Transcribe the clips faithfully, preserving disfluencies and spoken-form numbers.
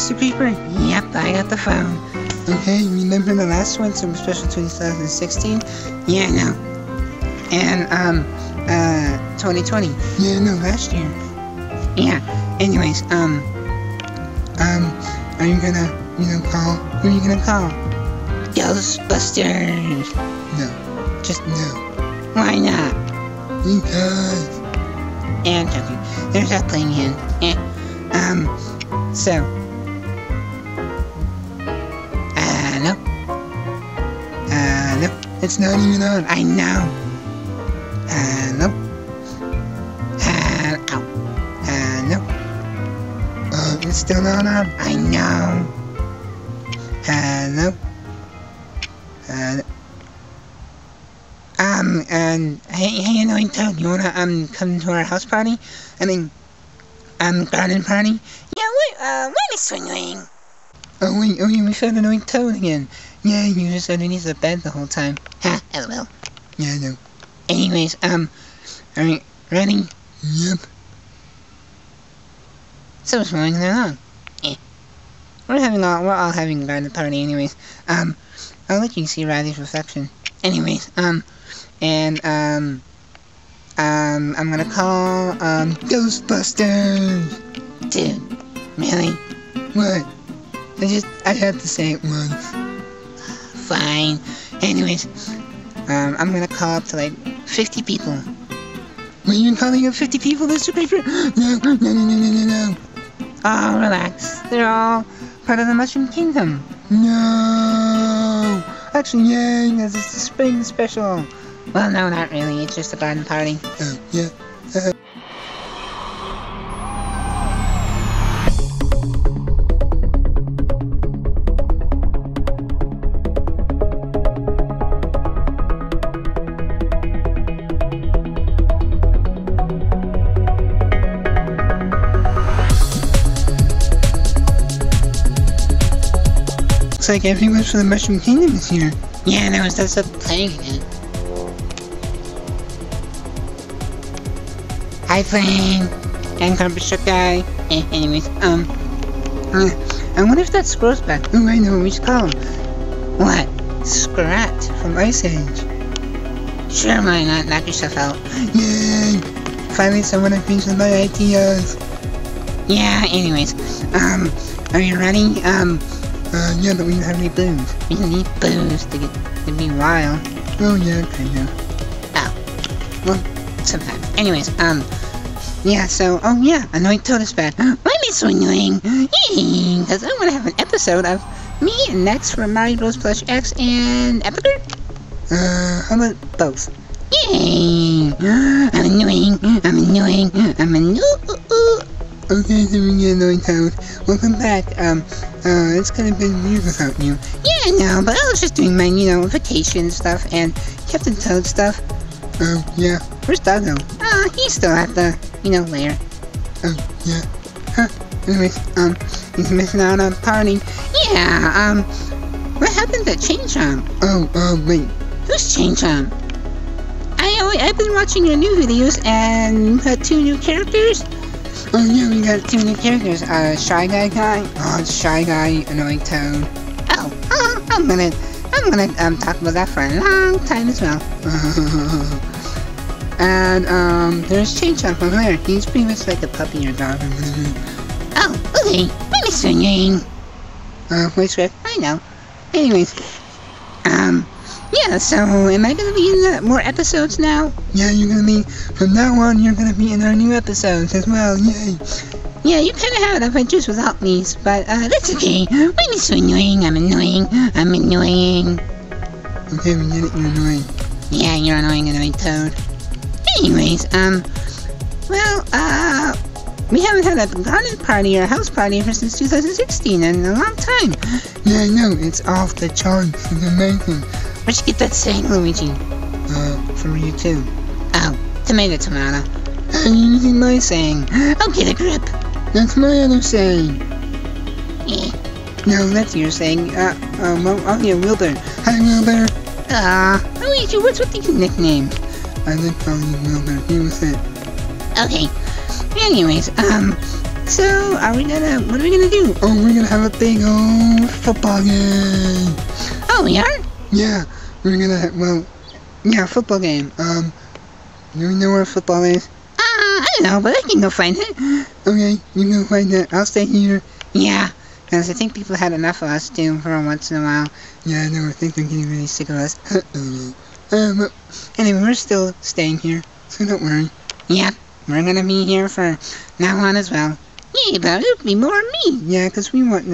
Mister Creeper? Yep, I got the phone. Okay, remember the last one, Summer Special twenty sixteen? Yeah, I know. And, um, uh, twenty twenty? Yeah, no, last year. Yeah, anyways, um, um, are you gonna, you know, call? Who are you gonna call? Ghostbusters! No, just no. Why not? Because... And I'm joking. There's that playing hand. Eh. Um, so. Uh, no. Uh, no. It's not even on. I know. Uh, no. Uh, ow. Uh, no. Uh, it's still not on. I know. Uh, no. Uh, no. Um, and, hey, hey, annoying Toad, you wanna, um, come to our house party? I mean, um, garden party? Yeah, wait, uh, wait a swing-wing. Oh, wait, oh, yeah, we found annoying Toad again. Yeah, you were just underneath the bed the whole time. Ha, lol. Yeah, I know. Anyways, um, are we ready? Yep. So what's going on? Eh. We're having all, we're all having a garden party anyways. Um, I'll let you see Riley's reflection. Anyways, um... And, um, um, I'm gonna call, um, Ghostbusters! Dude, really? What? I just, I had to say it once. Fine. Anyways, um, I'm gonna call up to, like, fifty people. Were you calling up fifty people, Mister Paper? No, no, no, no, no, no. Oh, relax. They're all part of the Mushroom Kingdom. No! Actually, yay, because it's the spring special. Well, no, not really. It's just a garden party. Oh, yeah. Uh-huh. Looks like everyone from the Mushroom Kingdom is here. Yeah, no, it's that's a plague again. Hi, Flame! And Garbage Truck Guy. Eh, anyways, um... Uh, I wonder if that Squirrel's back. Oh, I know what we should call him. What? Scrat from Ice Age. Sure, why not? Knock yourself out. Yay! Finally someone agrees with my ideas. Yeah, anyways. Um, are you ready? Um... Uh, yeah, but we don't have any booze. We need booze to get to be wild. Oh, yeah, kind of. Oh. Well, sometimes. Anyways, um... Yeah, so, oh yeah, Annoyed Toad is back. Let me swing-wing! Because I want to have an episode of me and Nex from Mario Bros. Plush X and Epic? Uh, how about both? Yay! I'm annoying, I'm annoying, I'm annoying. Okay, so we get Annoying Toad. Welcome back. Um, uh, it's kind of been weird without you. Yeah, no, but I was just doing my, you know, vacation stuff and Captain Toad stuff. Oh, yeah. Where's Doggo? Ah, uh, he's still at the, you know, lair. Oh, yeah. Huh. Anyways, um, he's missing out on party. Yeah, um, what happened to Chain Chomp? Oh, um, uh, wait. Who's Chain Chomp? I always, I've been watching your new videos and you got two new characters? Oh, yeah, we got two new characters. Uh, Shy Guy Guy. Oh, it's Shy Guy, Annoying Toad. Oh, oh, I'm gonna... I'm gonna um, talk about that for a long time as well. And um, there's Chain Chomp over there. He's pretty much like a puppy or dog. Oh, okay. Let me swing. Uh, voice script. I know. Anyways, um, yeah. So, am I gonna be in the more episodes now? Yeah, you're gonna be. From now on, you're gonna be in our new episodes as well. Yay! Yeah, you kind of have adventures without me, but uh, that's okay. I'm so annoying. I'm annoying. I'm annoying. Okay, we get it. You're annoying. Yeah, you're annoying, Annoying Toad. Anyways, um, well, uh, we haven't had a garden party or a house party ever since two thousand sixteen, in a long time. Yeah, I know. It's off the charts. It's amazing. Where'd you get that saying, Luigi? Uh, from you too. Oh, tomato, tomato. I'm using my saying. I'll get a grip. That's my other saying. Eh. No, that's your saying. Uh, um, uh, oh yeah, Wilbur. Hi, Wilbur. Ah, uh, Luigi, what's with these nicknames? I did call you Wilbur. He was it. Okay. Anyways, um, So, are we gonna, what are we gonna do? Oh, we're gonna have a big old football game. Oh, we are? Yeah, we're gonna, well, yeah, football game. Um, do we know where football is? Uh, I don't know, but I can go find it. Okay, you go find it. I'll stay here. Yeah, because I think people had enough of us too for once in a while. Yeah, I know, I think they're getting really sick of us. Okay. Um, anyway, we're still staying here, so don't worry. Yeah, we're gonna be here for now on as well. Yeah, but it'll be more me. Yeah, because we want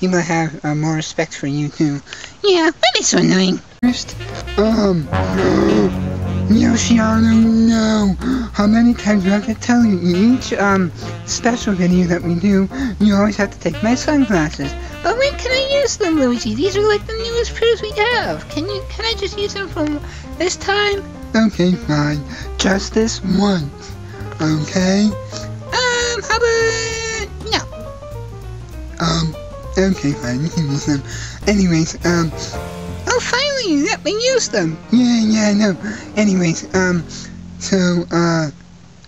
people to have uh, more respect for you too. Yeah, that is so annoying. First, um, no. Yoshiano, no. How many times do I have to tell you? In each um special video that we do, you always have to take my sunglasses. But when can I use them, Luigi? These are like the newest pairs we have. Can you? Can I just use them from this time? Okay, fine. Just this once. Okay. Um, how about? Um, okay, fine, you can use them. Anyways, um, oh, finally, you let me use them! Yeah, yeah, I know. Anyways, um, so, uh,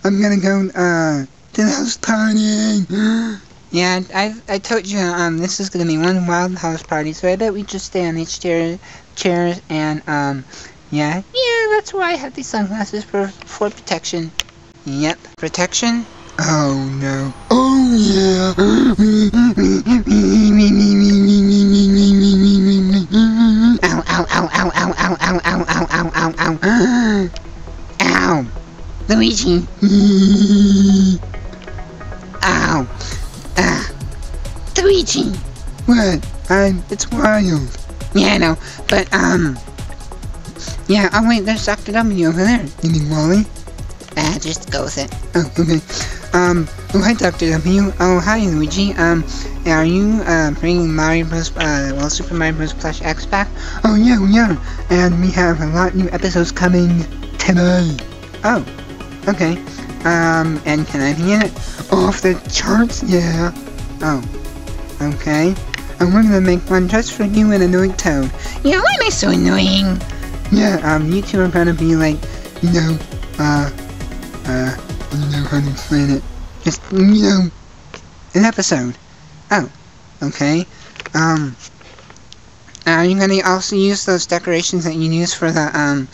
I'm gonna go, uh, to the house party! Yeah, I, I told you, um, this is gonna be one wild house party, so I bet we just stay on each chair, chairs, and, um, yeah. Yeah, that's why I have these sunglasses for, for protection. Yep, protection. Oh no. Oh yeah. Ow, ow, ow, ow, ow, ow, ow, ow, ow, ow, ow, ow. Ow. Luigi. Ow. Ah. Luigi. What? I'm, it's wild. Yeah, I know. But, um. Yeah, oh wait, there's Doctor W over there. You mean Wally? Ah, just go with it. Oh, okay. Um, oh, hi, Doctor W. Oh, hi, Luigi. Um, are you, uh, bringing Mario Bros, uh, well, Super Mario Bros Plush X back? Oh, yeah, we are. And we have a lot of new episodes coming today. Oh, okay. Um, and can I be in it? Off the charts? Yeah. Oh, okay. And we're gonna make one just for you and Annoying Toad. Yeah, why am I so annoying? Yeah, um, you two are gonna be like, you know, uh, uh, you know how to explain it. Just, you know, an episode. Oh, okay. Um, are you gonna also use those decorations that you use for the, um,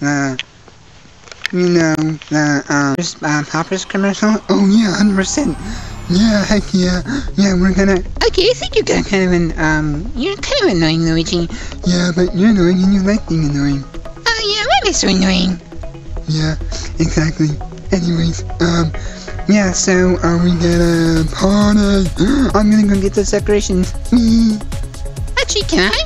the, you know, the, um, uh, Poppers commercial? Oh, yeah, one hundred percent. Yeah, heck yeah. Yeah, we're gonna... Okay, I think you're gonna kind of an, um, you're kind of annoying, Luigi. Yeah, but you're annoying and you like being annoying. Oh, yeah, why am I so annoying? Yeah, exactly. Anyways, um, yeah, so are we gonna party? I'm gonna go get those decorations. Me. Actually, can I?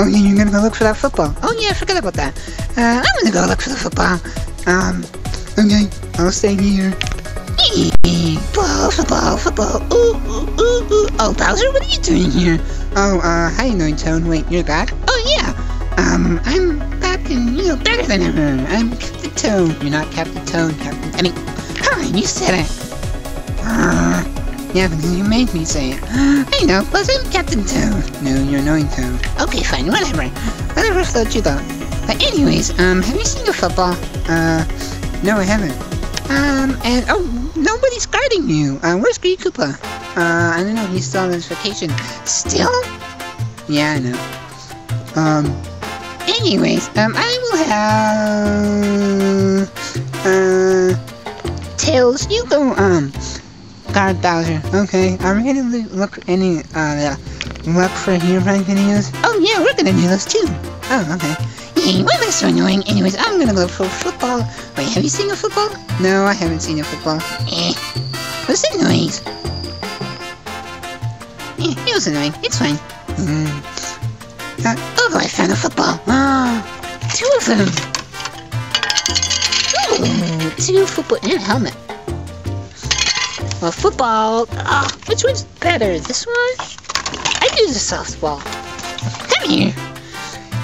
Oh yeah, you're gonna go look for that football. Oh yeah, I forgot about that. Uh, I'm gonna go look for the football. Um, okay, I'll stay here. Football, football, football. Ooh, ooh, ooh, ooh. Oh, Bowser, what are you doing here? Oh, uh, hi, Annoying Toad. Wait, you're back? Oh yeah. Um, I'm back and, you know, better than ever. I'm... Toad. You're not Captain Toad, Captain... I mean... Hi, you said it! Uh, yeah, because you made me say it. I know, plus I'm Captain Toad. No, you're Annoying Toad. Okay, fine, whatever. Whatever floats your boat. But anyways, um, have you seen the football? Uh, no, I haven't. Um, and... Oh, nobody's guarding you! Uh, where's Green Koopa? Uh, I don't know, he's still on his vacation. Still? Yeah, I know. Um... Anyways, um, I will have, uh, Tails, you go, um, guard Bowser. Okay, are we gonna look any, uh, look for hero rank videos? Oh yeah, we're gonna do those too. Oh, okay. Yeah, why am I so annoying? Anyways, I'm gonna go for football. Wait, have you seen a football? No, I haven't seen a football. Eh, what's that noise? Eh, it was annoying, it's fine. Mm. Uh, oh, I found a football. Ah, two of them. Ooh, two football and a helmet. Well, football. Ah, oh, which one's better? This one? I do the softball. Come here.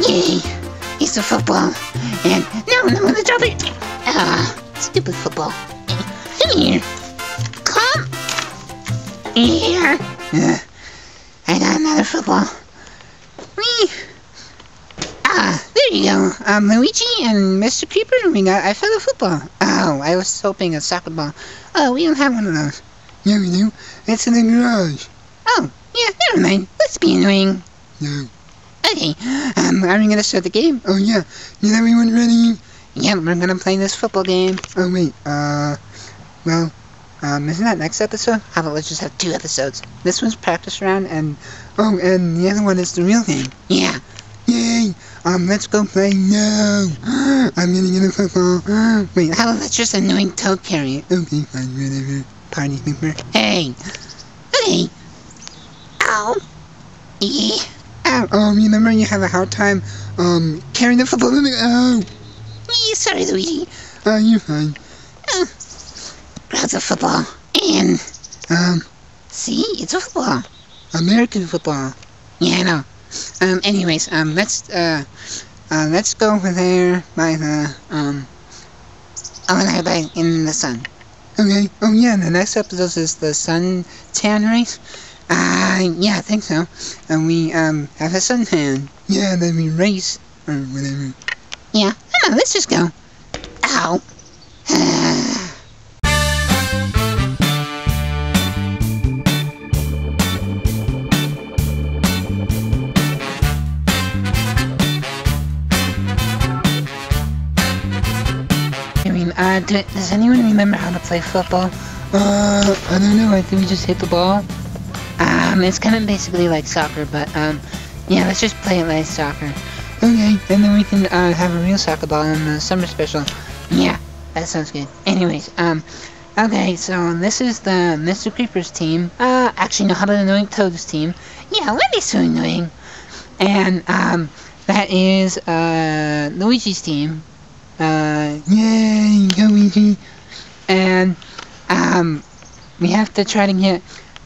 Yay! It's the football. And no, I'm gonna drop it. Ah, stupid football. Come here. Come here. Uh, I got another football. Ah, there you go. Um, Luigi and Mister Creeper, we got, I found a football. Oh, I was hoping a soccer ball. Oh, we don't have one of those. Yeah, we do. It's in the garage. Oh, yeah, never mind. Let's be annoying. No. Okay, um, are we gonna start the game? Oh, yeah. Is everyone ready? Yeah, we're gonna play this football game. Oh, wait, uh, well, um, isn't that next episode? How about let's just have two episodes? This one's practice round, and, oh, and the other one is the real game. Yeah. Yay! Um, let's go play now! I'm gonna get a football. Wait, how about let's just annoying Toad carry it? Okay, fine, whatever. Party pooper. Hey! Hey! Ow! Eee! Ow! Um, remember you have a hard time, um, carrying the football? Ow! Eee, sorry, Luigi. Oh, uh, you're fine. Uh, lots of football. And... Um... See? It's a football. American football. Yeah, I know. Um, anyways, um, let's, uh, uh, let's go over there by the, um, over there by, in the sun. Okay, oh yeah, the next episode is the suntan race. Uh, yeah, I think so. And we, um, have a suntan. Yeah, and then we race, or whatever. Yeah, I don't know, let's just go. Ow. Uh, do, does anyone remember how to play football? Uh, I don't know, I think we just hit the ball. Um, it's kind of basically like soccer, but, um, yeah, let's just play it like soccer. Okay, and then we can, uh, have a real soccer ball in the summer special. Yeah, that sounds good. Anyways, um, okay, so this is the Mister Creeper's team. Uh, actually, no, how about annoying Toad's team? Yeah, what is so annoying? And, um, that is, uh, Luigi's team. Uh, yay, Luigi! And, um, we have to try to get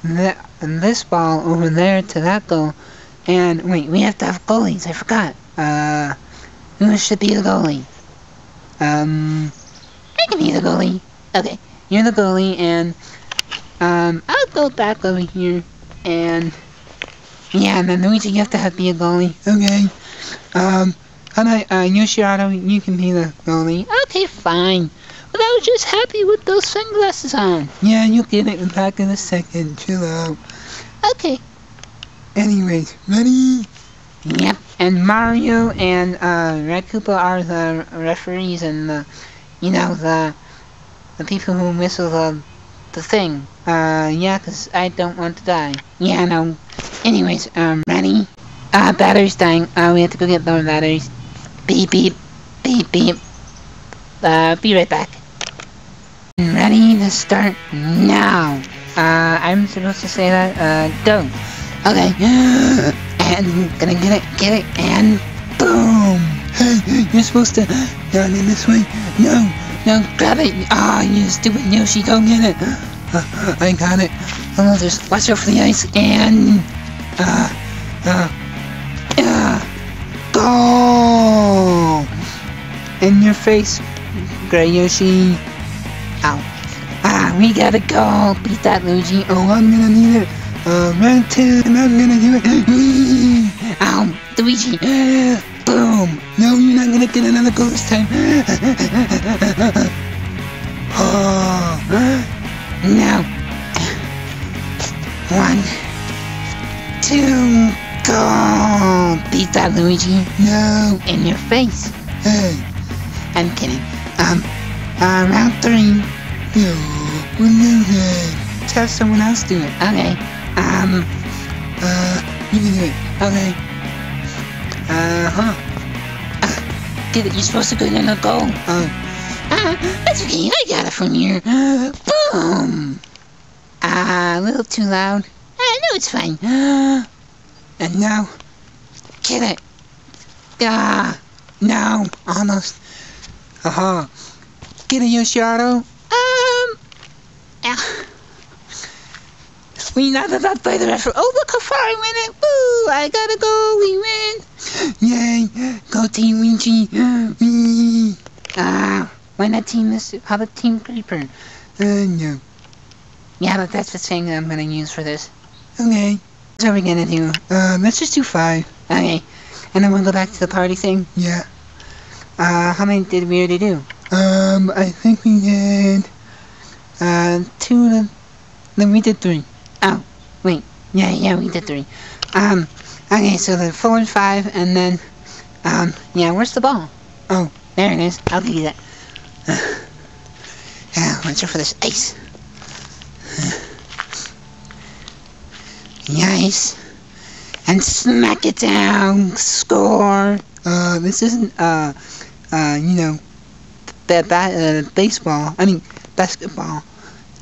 th this ball over there to that goal. And, wait, we have to have goalies, I forgot. Uh, who should be the goalie? Um, I can be the goalie. Okay, you're the goalie, and, um, I'll go back over here. And, yeah, and then Luigi, you have to have be a goalie. Okay, um... Hi, uh, Yoshiato, you can be the goalie. Okay, fine. Well, I was just happy with those sunglasses on. Yeah, you'll get it back in a second. Chill out. Okay. Anyways, ready? Yep. And Mario and, uh, Red Koopa are the referees and the, you know, the, the people who whistle the, the thing. Uh, yeah, because I don't want to die. Yeah, no. Anyways, um, ready? Ah, uh, battery's dying. Uh, we have to go get more batteries. Beep, beep, beep, beep. Uh, be right back. I'm ready to start now. Uh, I'm supposed to say that. Uh, go. Okay. And gonna get it, get it, and boom. Hey, you're supposed to. No, in this way. No, no, grab it. Ah, oh, you stupid Yoshi, go get it. Uh, I got it. Oh, just watch out for the ice and. Uh, uh. Yeah. Go! In your face, Gray Yoshi. Ow. Ah, we gotta go. Beat that, Luigi. Oh, I'm gonna need it. Uh, run to, and I'm gonna do it. Ow, Luigi. Boom. No, you're not gonna get another goal this time. Oh. No. One. Two. Go! Beat that, Luigi. No. In your face. Hey. I'm kidding. Um, uh, round three. No, we're losing. Let's have someone else do it. Okay. Um, uh, you can do it. Okay. Uh-huh. Uh, get it. You're supposed to go in a goal. Oh. Uh, that's okay. I got it from here. Boom! Ah, uh, a little too loud. I know it's fine. And now, get it! Ah, no, almost. Aha! Uh-huh. Get it, Yoshiato. Um, ah. We knocked it out by the referee. Oh, look how far I went! It. Woo! I gotta go. We win! Yay! Go Team Luigi! Wee! Ah, why not Team this? How about Team Creeper? Uh, no. Yeah, but that's the thing that I'm gonna use for this. Okay. What are we gonna do? Uh, let's just do five. Okay. And then we'll go back to the party thing? Yeah. Uh, how many did we already do? Um, I think we did... Uh, two to... Then we did three. Oh, wait. Yeah, yeah, we did three. Um, okay, so the four and five, and then, um, yeah, where's the ball? Oh, there it is. I'll give you that. Uh, yeah, watch out for this ice. Uh, ice. And smack it down. Score. Uh, this isn't, uh, uh, you know, ba ba uh, baseball. I mean, basketball.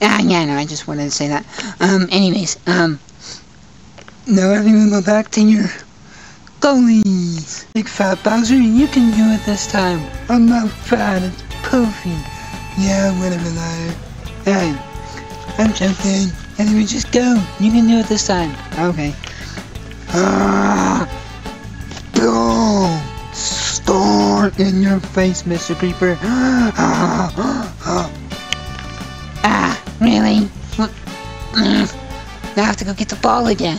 Ah, yeah, no, I just wanted to say that. Um, anyways, um, now everyone go back to your goalies. Big fat Bowser, you can do it this time. I'm not fat, it's poofy. Yeah, whatever, liar. Alright, I'm joking. Anyway, just go. You can do it this time. Okay. Ah! Boom! Storm in your face, Mister Creeper. Ah! Ah! Ah, really? Now I have to go get the ball again.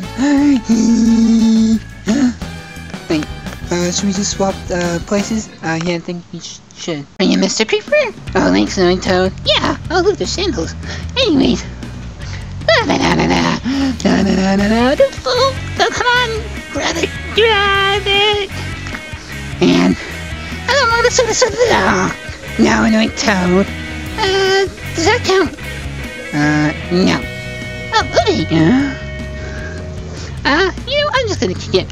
Wait, uh, should we just swap uh, places? Uh, yeah, I think we sh should. Are you Mister Creeper? Oh, thanks, Sonic Toad. Yeah, oh look, there's sandals. Anyways. Da da da da da da da da da. Oh, come on! Grab it! Grab it! And... I don't know, this is... Oh, no, Sonic Toad. Uh, does that count? Uh, no. Oh, okay. Uh, you know, I'm just gonna kick it.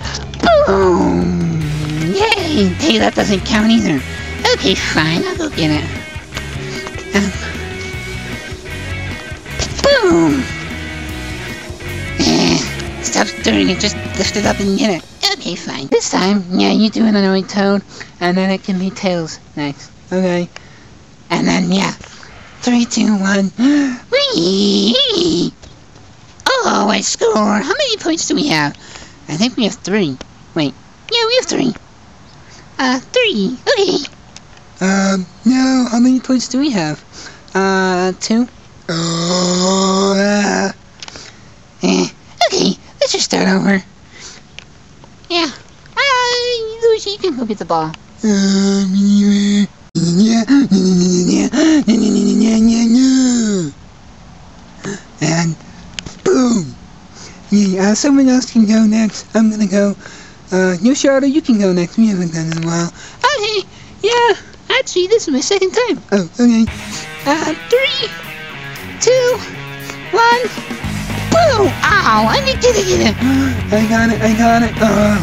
Oh, yay! Hey, that doesn't count either. Okay, fine, I'll go get it. Um, boom! Eh, stop stirring it, just lift it up and get it. Okay, fine. This time, yeah, you do an annoyed Toad, and then it can be Tails next. Okay. And then, yeah. Three, two, one. Whee! Oh, I score! How many points do we have? I think we have three. Wait. Yeah, we have three. Uh, three. Okay. Um, no. How many points do we have? Uh, two. Oh. Uh, eh. Okay. Let's just start over. Yeah. Hi, uh, Luigi. You can go get the ball. Um. Yeah. And boom! Yeah, uh, someone else can go next. I'm gonna go. Uh, you, Shadow, you can go next. We haven't done it in a while. Okay, yeah. Actually, this is my second time. Oh, okay. Uh, three, two, one. Boom! Ow! I need to get it. I got it. I got it. Uh,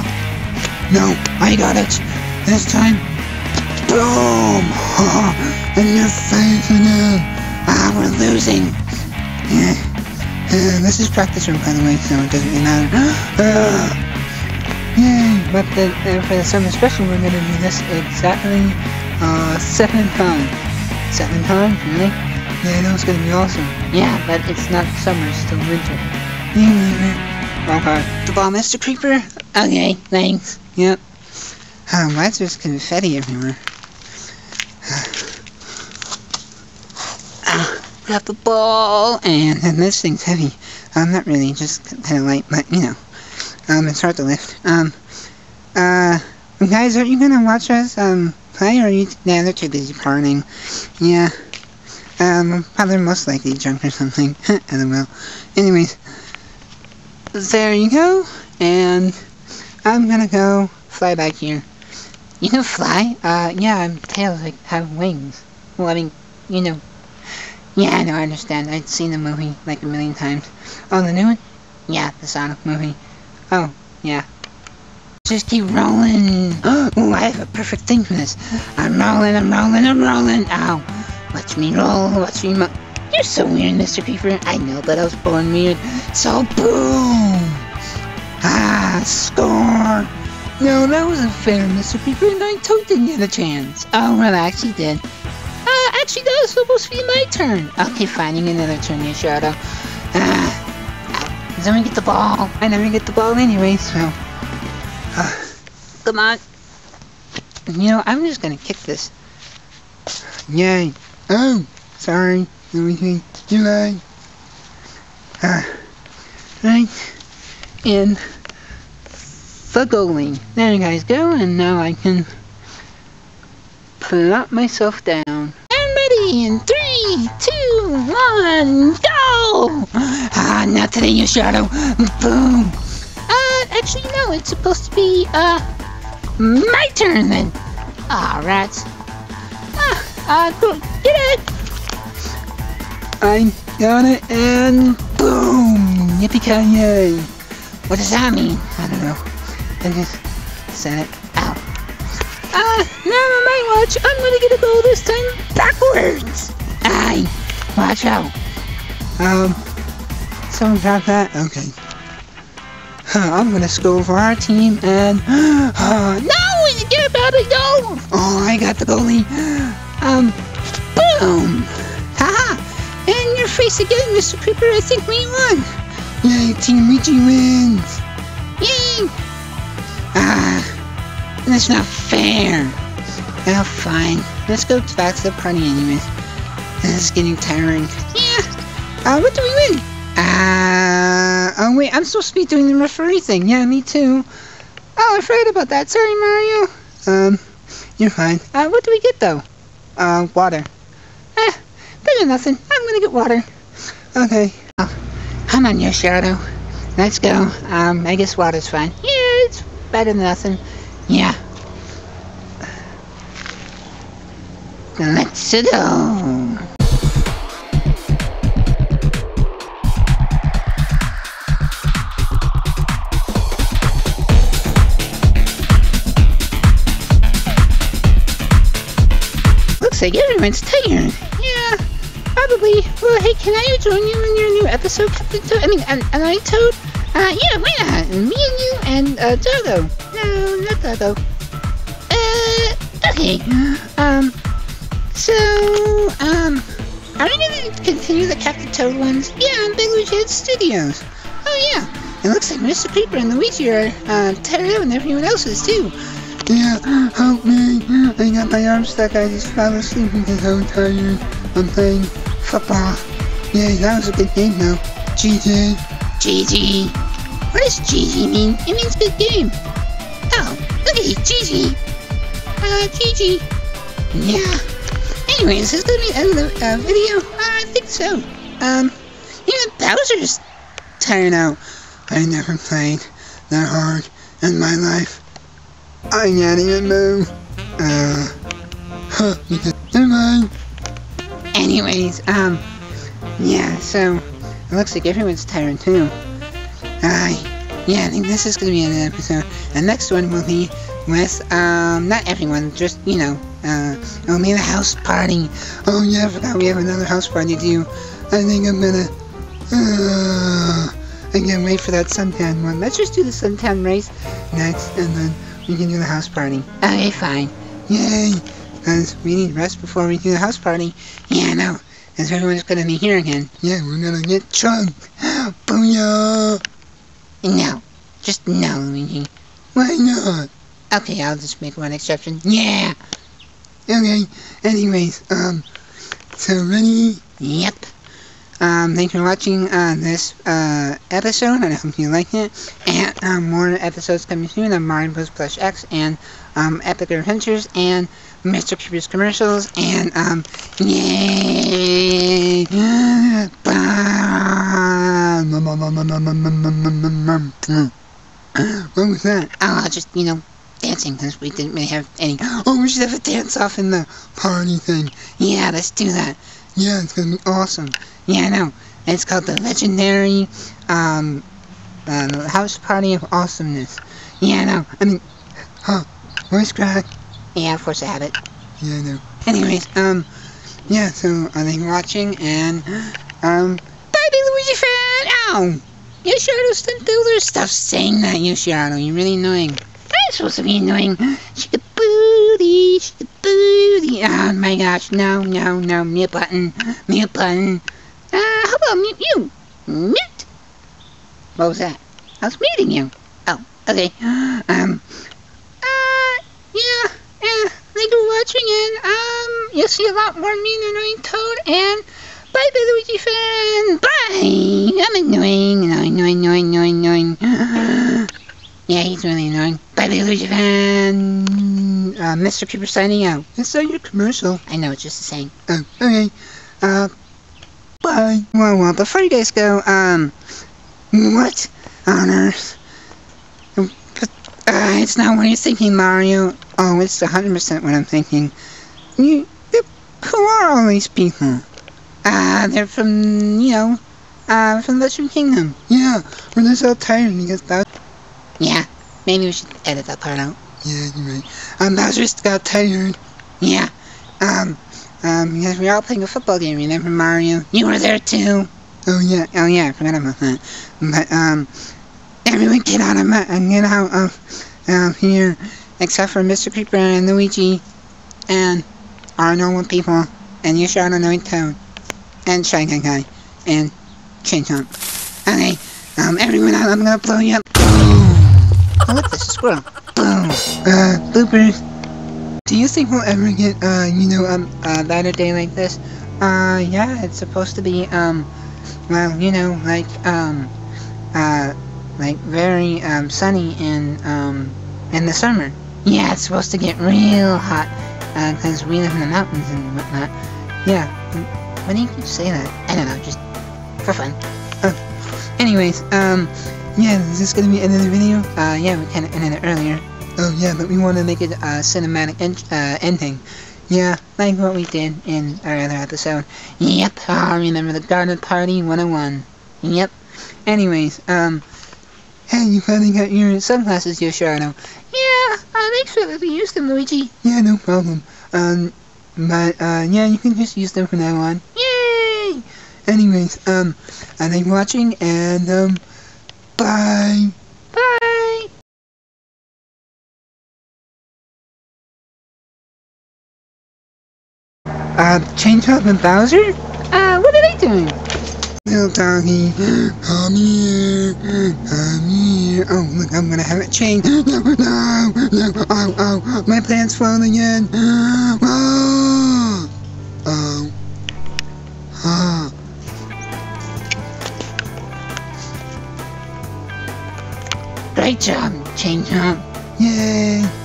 no, I got it this time. Boom! Oh, in your face again. Ah, we're losing. Yeah. Uh, this is practice room, by the way, so it doesn't really matter. Uh, yay! But the, uh, for the summer special, we're gonna do this exactly uh, seven times. Seven times, really? Yeah, I know it's gonna be awesome. Yeah, but it's not summer; it's still winter. Yeah. Okay. The ball, Mister Creeper. Okay, thanks. Yep. Oh, why is there confetti everywhere? Got the ball, and, and this thing's heavy. Um, not really, just kind of light, but you know, um, it's hard to lift. Um, uh, guys, aren't you gonna watch us um play, or are you? Nah, they're too busy partying. Yeah, um, probably most likely drunk or something. I don't know. Anyways, there you go, and I'm gonna go fly back here. You can fly? Uh, yeah, I'm Tails. I have wings. Well, I mean, you know. Yeah, I know, I understand. I've seen the movie like a million times. Oh, the new one? Yeah, the Sonic movie. Oh, yeah. Just keep rolling. Oh, I have a perfect thing for this. I'm rolling, I'm rolling, I'm rolling. Ow. Watch me roll, watch me mo- You're so weird, Mister Creeper. I know, but I was born weird. So, boom. Ah, score. No, that wasn't fair, Mister Creeper. And I totally didn't get a chance. Oh, relax, he did. Actually, that was supposed to be my turn. Okay, fine, you get another turn, you Shadow. Ah, let me get the ball. I never get the ball anyway, so... Uh, come on. You know, I'm just gonna kick this. Yay. Oh, sorry. Everything. You lied. Ah, right in the goalie. There you guys go, and now I can plop myself down. In three, two, one, go! No! Ah, not today, you Shadow. Boom. Uh, actually, no, it's supposed to be, uh, my turn then. Alright. Ah, uh, go get it. I'm gonna and boom. Yippee-ki-yay. What does that mean? I don't know. I just sent it out. Uh, now on my watch, I'm gonna get a goal this time backwards! Aye, watch out. Um, someone dropped that? Okay. Huh, I'm gonna score for our team and... Uh, no! You get about it, no! Oh, I got the goalie. Um, boom! Haha! And your face again, Mister Krabs, I think we won! Yay, Team Luigi wins! Yay! Ah... That's not fair. Oh, fine. Let's go back to the party anyway. This is getting tiring. Yeah. Uh, what do we win? Uh, oh, wait. I'm supposed to be doing the referee thing. Yeah, me too. Oh, I forgot about that. Sorry, Mario. Um, you're fine. Uh, what do we get, though? Uh, water. Eh, better than nothing. I'm gonna get water. Okay. Oh, I'm on your Shadow. Let's go. Um, I guess water's fine. Yeah, it's better than nothing. Yeah. Let's go. Looks like everyone's tired. Yeah, probably. Well, hey, can I join you in your new episode, Captain Toad? I mean, an I Toad? Uh, yeah, why not? Me and you and uh, Dodo. No, not Dodo. Uh, okay. Um, so, um, are we gonna continue the Captain Toad ones? Yeah, on Bigluigifan Studios. Oh, yeah. It looks like Mister Krabs and Luigi are, uh, tired out and everyone else is, too. Yeah, help me. I got my arm stuck. I just fell asleep because I'm tired. I'm playing football. Yeah, that was a good game, though. G G. G G. What does G G mean? It means good game. Oh, look at you, G G. Uh, G G. Yeah. Anyways, this is going to be the end of the uh, video. Uh, I think so. Um, even Bowser's tired out. I never played that hard in my life. I can't even move. Uh, huh, never mind. Anyways, um, yeah, so... It looks like everyone's tired too. Aye. Yeah, I think this is going to be an episode. The next one will be with, um, not everyone, just, you know, uh, it'll be the house party. Oh yeah, I forgot we have another house party to do. I think I'm gonna, uh, I can't wait for that suntan one. Let's just do the suntan race next, and then we can do the house party. Okay, fine. Yay! Because we need rest before we do the house party. Yeah, I know. Because everyone's gonna be here again. Yeah, we're gonna get drunk. Booyah! No. Just no, Luigi. Why not? Okay, I'll just make one exception. Yeah! Okay, anyways, um, so ready? Yep. Um, thanks for watching, uh, this, uh, episode, and I hope you liked it. And, um, more episodes coming soon on Mine Plush X, and, um, Epic Adventures, and Mister Krabs commercials, and, um, yay! What was that? Ah, oh, just, you know, dancing, because we didn't really have any. Oh, we should have a dance-off in the party thing. Yeah, let's do that. Yeah, it's gonna be awesome. Yeah, I know. It's called the Legendary, um, uh, House Party of Awesomeness. Yeah, I know. I mean, huh, voice crack. Yeah, of course I have it. Yeah, I know. Anyways, um, yeah, so I think watching and, um, bye, Bigluigifan! Ow! You Shadow stunt builder! Stop saying that, you Shadow. You're really annoying. I'm supposed to be annoying. Shake a booty, shake a booty. Oh my gosh, no, no, no. Mute button, mute button. Uh, how about mute you? Mute? What was that? I was muting you. Oh, okay. Um, uh, yeah. Yeah, thank you for watching, and um, you'll see a lot more mean annoying Toad, and bye, Bigluigifan! Bye! I'm annoying, annoying, annoying, annoying, annoying. Yeah, he's really annoying. Bye, Bigluigifan! Uh, Mister Krabs signing out. It's not your commercial. I know, it's just the same. Oh, okay. Uh, bye. Why? Well, well, before you guys go, um, what on earth? Uh, it's not what you're thinking, Mario. Oh, it's one hundred percent what I'm thinking. You, who are all these people? Ah, uh, they're from, you know, uh, from the Western Kingdom. Yeah, we're just all tired and you guys thought. Yeah, maybe we should edit that part out. Yeah, you're right. Um, Bowser just got tired. Yeah, um, um, because we were all playing a football game, remember, Mario? You were there too. Oh, yeah, oh, yeah, I forgot about that. But, um, everyone get out of my, and get out of um, here, except for Mister Krabs and Luigi, and our normal people, and your Shadow and Toad, and Shy Guy, and Chain Chomp. Okay, um, everyone out, I'm gonna blow you up. Boom! Oh, look, this squirrel. Boom! Uh, bloopers. Do you think we'll ever get, uh, you know, um, a lighter day like this? Uh, yeah, it's supposed to be, um, well, you know, like, um, uh, like very um, sunny in um, in the summer. Yeah, it's supposed to get real hot because uh, we live in the mountains and whatnot. Yeah, why do you keep saying that? I don't know, just for fun. Oh. Anyways, um, yeah, this is gonna be the end of the video. Uh, yeah, we kind of ended it earlier. Oh yeah, but we want to make it a cinematic en- uh, ending. Yeah, like what we did in our other episode. Yep, I oh, remember the garden party one oh one. Yep. Anyways, um. Hey, you finally got your sunglasses, Shadow. Yeah, uh, make sure that we use them, Luigi. Yeah, no problem. Um, but, uh, yeah, you can just use them from now on. Yay! Anyways, um, I thank you for watching, and, um, bye! Bye! Uh, Chain Chomp and Bowser? Uh, what are they doing? Little doggy, come here, come here. Oh, look, I'm gonna have it chained. No, no, no, oh, oh, my plant's floating in. Oh, oh, oh. Great job, Chain Chomp. Yay.